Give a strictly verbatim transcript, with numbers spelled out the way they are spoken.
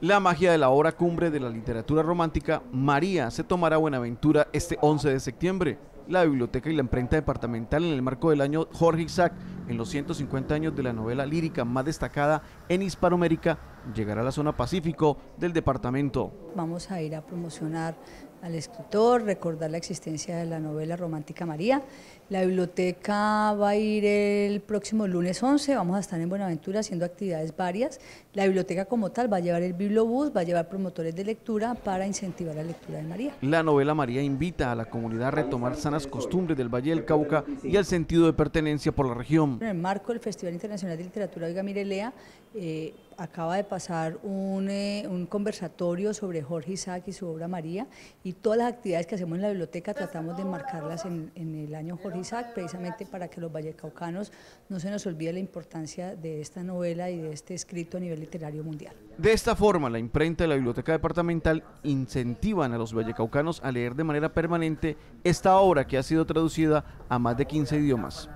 la magia de la obra cumbre de la literatura romántica, María, se tomará Buenaventura este once de septiembre. La biblioteca y la imprenta departamental, en el marco del Año Jorge Isaacs, en los ciento cincuenta años de la novela lírica más destacada en Hispanoamérica, llegará a la zona Pacífico del departamento. Vamos a ir a promocionar al escritor, recordar la existencia de la novela romántica María. La biblioteca va a ir el próximo lunes once, vamos a estar en Buenaventura haciendo actividades varias. La biblioteca como tal va a llevar el bibliobús, va a llevar promotores de lectura para incentivar la lectura de María. La novela María invita a la comunidad a retomar sanas costumbres del Valle del Cauca y al sentido de pertenencia por la región. En el marco del Festival Internacional de Literatura Oiga Mirelea, eh, acaba de pasar un, eh, un conversatorio sobre Jorge Isaacs y su obra María, y todas las actividades que hacemos en la biblioteca tratamos de enmarcarlas en, en el Año Jorge Isaacs, precisamente para que los vallecaucanos no se nos olvide la importancia de esta novela y de este escrito a nivel literario mundial. De esta forma, la imprenta y la biblioteca departamental incentivan a los vallecaucanos a leer de manera permanente esta obra que ha sido traducida a más de quince idiomas.